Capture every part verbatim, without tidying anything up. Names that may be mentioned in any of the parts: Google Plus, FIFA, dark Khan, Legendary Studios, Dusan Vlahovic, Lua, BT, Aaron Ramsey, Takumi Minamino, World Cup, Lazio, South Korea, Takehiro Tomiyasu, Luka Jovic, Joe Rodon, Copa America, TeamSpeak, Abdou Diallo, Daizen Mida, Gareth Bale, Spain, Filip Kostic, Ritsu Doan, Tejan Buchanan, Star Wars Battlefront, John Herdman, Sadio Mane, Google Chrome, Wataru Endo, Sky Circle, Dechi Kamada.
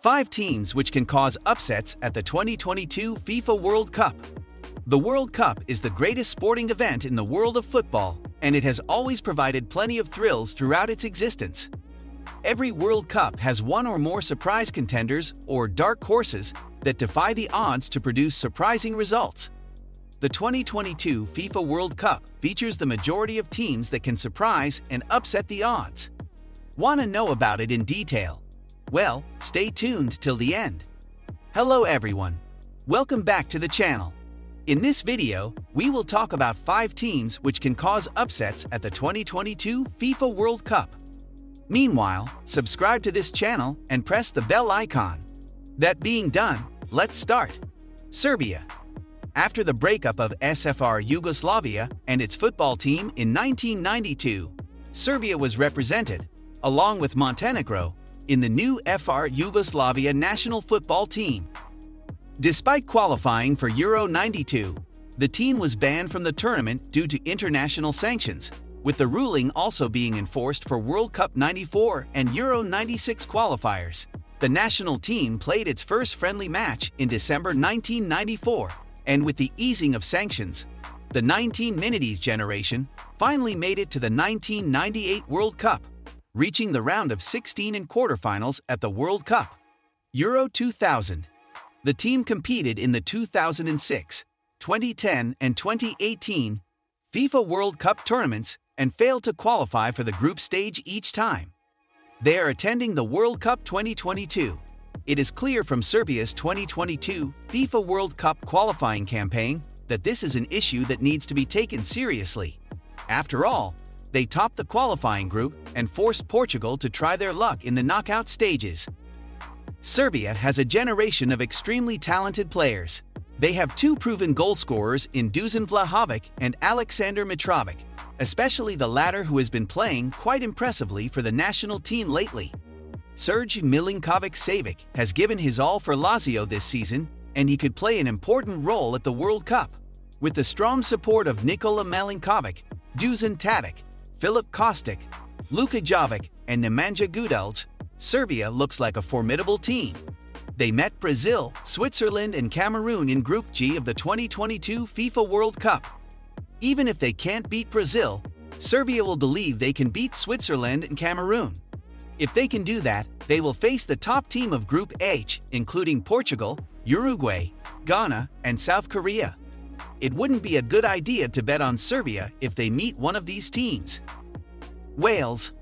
Five teams which can cause upsets at the twenty twenty-two FIFA World Cup. The World Cup is the greatest sporting event in the world of football, and it has always provided plenty of thrills throughout its existence. Every World Cup has one or more surprise contenders or dark horses that defy the odds to produce surprising results. The twenty twenty-two FIFA World Cup features the majority of teams that can surprise and upset the odds. Want to know about it in detail? Well, stay tuned till the end. Hello everyone. Welcome back to the channel. In this video, we will talk about five teams which can cause upsets at the twenty twenty-two FIFA World Cup. Meanwhile, subscribe to this channel and press the bell icon. That being done, let's start. Serbia. After the breakup of S F R Yugoslavia and its football team in nineteen ninety-two, Serbia was represented, along with Montenegro, in the new F R Yugoslavia national football team. Despite qualifying for Euro ninety-two, the team was banned from the tournament due to international sanctions, with the ruling also being enforced for World Cup ninety-four and Euro ninety-six qualifiers. The national team played its first friendly match in December nineteen ninety-four, and with the easing of sanctions, the nineteen nineties generation finally made it to the nineteen ninety-eight World Cup, reaching the round of sixteen and quarterfinals at the World Cup. Euro two thousand. The team competed in the two thousand six, twenty ten, and twenty eighteen FIFA World Cup tournaments and failed to qualify for the group stage each time. They are attending the World Cup twenty twenty-two. It is clear from Serbia's twenty twenty-two FIFA World Cup qualifying campaign that this is an issue that needs to be taken seriously. After all, they topped the qualifying group and forced Portugal to try their luck in the knockout stages. Serbia has a generation of extremely talented players. They have two proven goalscorers in Dusan Vlahovic and Aleksandar Mitrovic, especially the latter, who has been playing quite impressively for the national team lately. Sergej Milinkovic Savic has given his all for Lazio this season, and he could play an important role at the World Cup. With the strong support of Nikola Milinkovic, Dusan Tadic, Filip Kostic, Luka Jovic, and Nemanja Gudelj, Serbia looks like a formidable team. They met Brazil, Switzerland, and Cameroon in Group G of the twenty twenty-two FIFA World Cup. Even if they can't beat Brazil, Serbia will believe they can beat Switzerland and Cameroon. If they can do that, they will face the top team of Group H, including Portugal, Uruguay, Ghana, and South Korea. It wouldn't be a good idea to bet on Serbia if they meet one of these teams. Wales.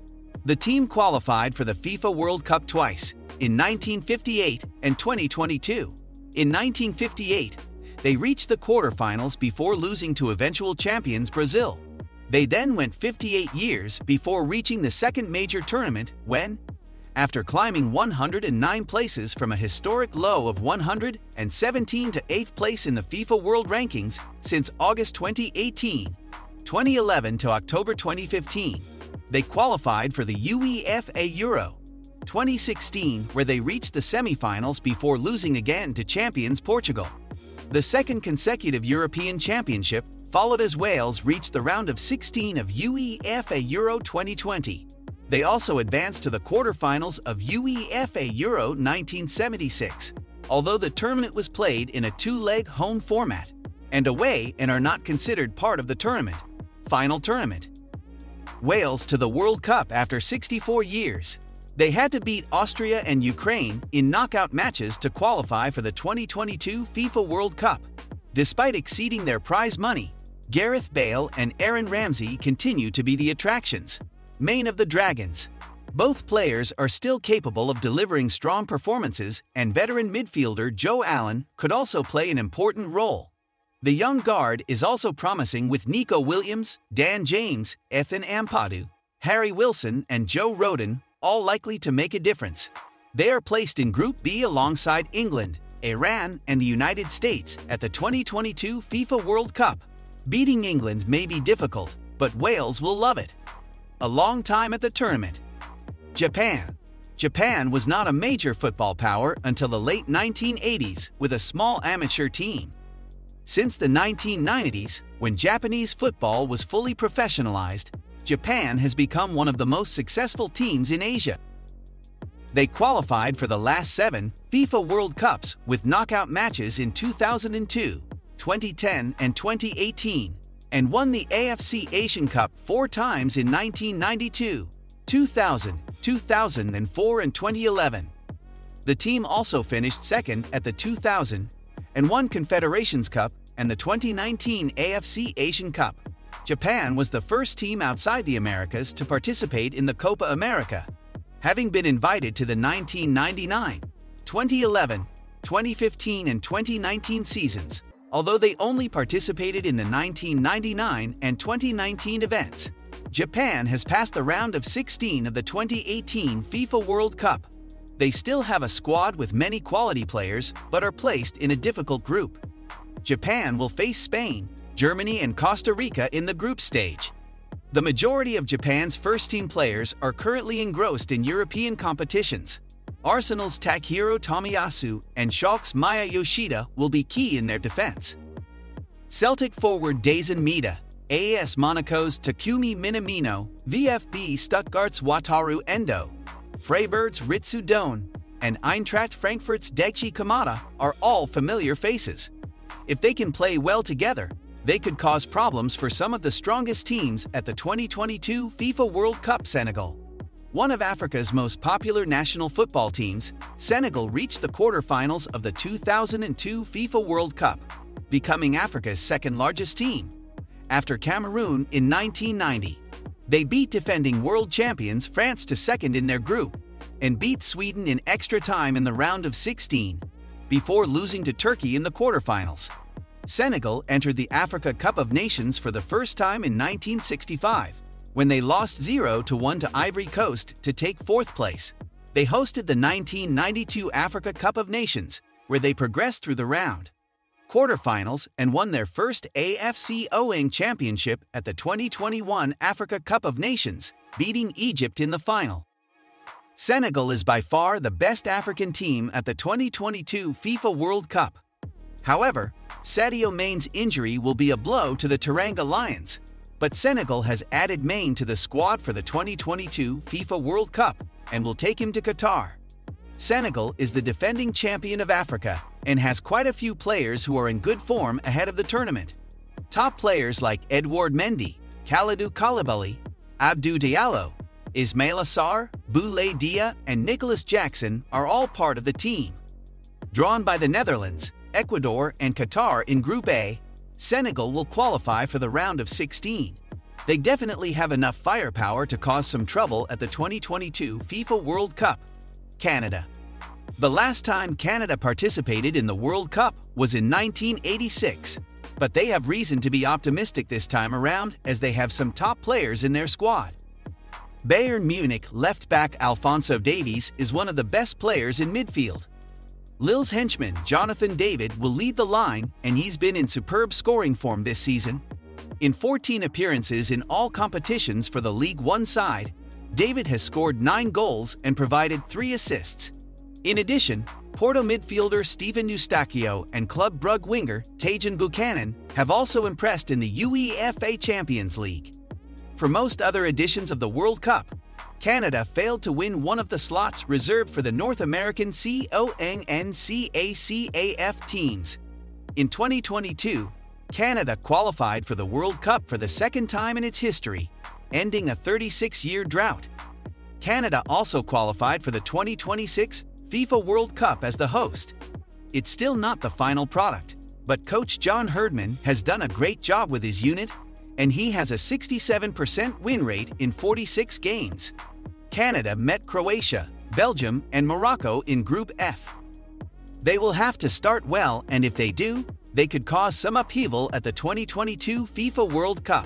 The team qualified for the FIFA World Cup twice, in nineteen fifty-eight and twenty twenty-two. In nineteen fifty-eight, they reached the quarterfinals before losing to eventual champions Brazil. They then went fifty-eight years before reaching the second major tournament when, after climbing one hundred nine places from a historic low of one hundred seventeen to eighth place in the FIFA World Rankings since August twenty eighteen, twenty eleven to October twenty fifteen, they qualified for the UEFA Euro twenty sixteen, where they reached the semi-finals before losing again to champions Portugal. The second consecutive European Championship followed as Wales reached the round of sixteen of UEFA Euro twenty twenty. They also advanced to the quarterfinals of UEFA Euro nineteen seventy-six, although the tournament was played in a two-leg home format and away and are not considered part of the tournament. Final tournament. Wales to the World Cup after sixty-four years. They had to beat Austria and Ukraine in knockout matches to qualify for the twenty twenty-two FIFA World Cup. Despite exceeding their prize money, Gareth Bale and Aaron Ramsey continue to be the attractions. Main of the Dragons. Both players are still capable of delivering strong performances, and veteran midfielder Joe Allen could also play an important role. The young guard is also promising with Nico Williams, Dan James, Ethan Ampadu, Harry Wilson, and Joe Rodon, all likely to make a difference. They are placed in Group B alongside England, Iran, and the United States at the twenty twenty-two FIFA World Cup. Beating England may be difficult, but Wales will love it. A long time at the tournament. Japan. Japan was not a major football power until the late nineteen eighties with a small amateur team. Since the nineteen nineties, when Japanese football was fully professionalized, Japan has become one of the most successful teams in Asia. They qualified for the last seven FIFA World Cups with knockout matches in two thousand two, twenty ten, and twenty eighteen, and won the A F C Asian Cup four times in nineteen ninety-two, two thousand, two thousand four, and twenty eleven. The team also finished second at the two thousand and won Confederations Cup and the twenty nineteen A F C Asian Cup. Japan was the first team outside the Americas to participate in the Copa America, having been invited to the nineteen ninety-nine, twenty eleven, twenty fifteen, and twenty nineteen seasons, although they only participated in the nineteen ninety-nine and twenty nineteen events. Japan has passed the round of sixteen of the twenty eighteen FIFA World Cup. They still have a squad with many quality players but are placed in a difficult group. Japan will face Spain, Germany, and Costa Rica in the group stage. The majority of Japan's first-team players are currently engrossed in European competitions. Arsenal's Takehiro Tomiyasu and Schalke's Maya Yoshida will be key in their defense. Celtic forward Daizen Mida, A S Monaco's Takumi Minamino, VfB Stuttgart's Wataru Endo, Freiburg's Ritsu Doan, and Eintracht Frankfurt's Dechi Kamada are all familiar faces. If they can play well together, they could cause problems for some of the strongest teams at the twenty twenty-two FIFA World Cup. Senegal, one of Africa's most popular national football teams, Senegal reached the quarterfinals of the two thousand two FIFA World Cup, becoming Africa's second-largest team, after Cameroon in nineteen ninety. They beat defending world champions France to second in their group, and beat Sweden in extra time in the round of sixteen, before losing to Turkey in the quarterfinals. Senegal entered the Africa Cup of Nations for the first time in nineteen sixty-five, when they lost zero to one to Ivory Coast to take fourth place. They hosted the nineteen ninety-two Africa Cup of Nations, where they progressed through the round quarterfinals and won their first A F C Oing championship at the twenty twenty-one Africa Cup of Nations, beating Egypt in the final. Senegal is by far the best African team at the twenty twenty-two FIFA World Cup. However, Sadio Mane's injury will be a blow to the Teranga Lions, but Senegal has added Mane to the squad for the twenty twenty-two FIFA World Cup and will take him to Qatar. Senegal is the defending champion of Africa and has quite a few players who are in good form ahead of the tournament. Top players like Edouard Mendy, Kalidou Koulibaly, Abdou Diallo, Ismaila Sarr, Boulaye Dia, and Nicholas Jackson are all part of the team. Drawn by the Netherlands, Ecuador, and Qatar in Group A, Senegal will qualify for the round of sixteen. They definitely have enough firepower to cause some trouble at the twenty twenty-two FIFA World Cup. Canada. The last time Canada participated in the World Cup was in nineteen eighty-six, but they have reason to be optimistic this time around as they have some top players in their squad. Bayern Munich left-back Alphonso Davies is one of the best players in midfield. Lille's henchman Jonathan David will lead the line, and he's been in superb scoring form this season. In fourteen appearances in all competitions for the League One side, David has scored nine goals and provided three assists. In addition, Porto midfielder Steven Eustachio and Club Brugge winger Tejan Buchanan have also impressed in the UEFA Champions League. For most other editions of the World Cup, Canada failed to win one of the slots reserved for the North American CONCACAF teams. In twenty twenty-two, Canada qualified for the World Cup for the second time in its history, ending a thirty-six-year drought. Canada also qualified for the twenty twenty-six FIFA World Cup as the host. It's still not the final product, but coach John Herdman has done a great job with his unit, and he has a sixty-seven percent win rate in forty-six games. Canada met Croatia, Belgium, and Morocco in Group F. They will have to start well, and if they do, they could cause some upheaval at the twenty twenty-two FIFA World Cup.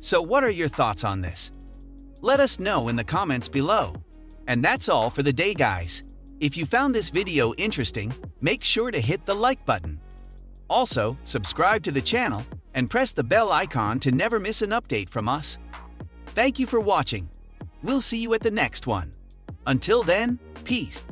So what are your thoughts on this? Let us know in the comments below. And that's all for the day, guys. If you found this video interesting, make sure to hit the like button. Also, subscribe to the channel and press the bell icon to never miss an update from us. Thank you for watching. We'll see you at the next one. Until then, peace.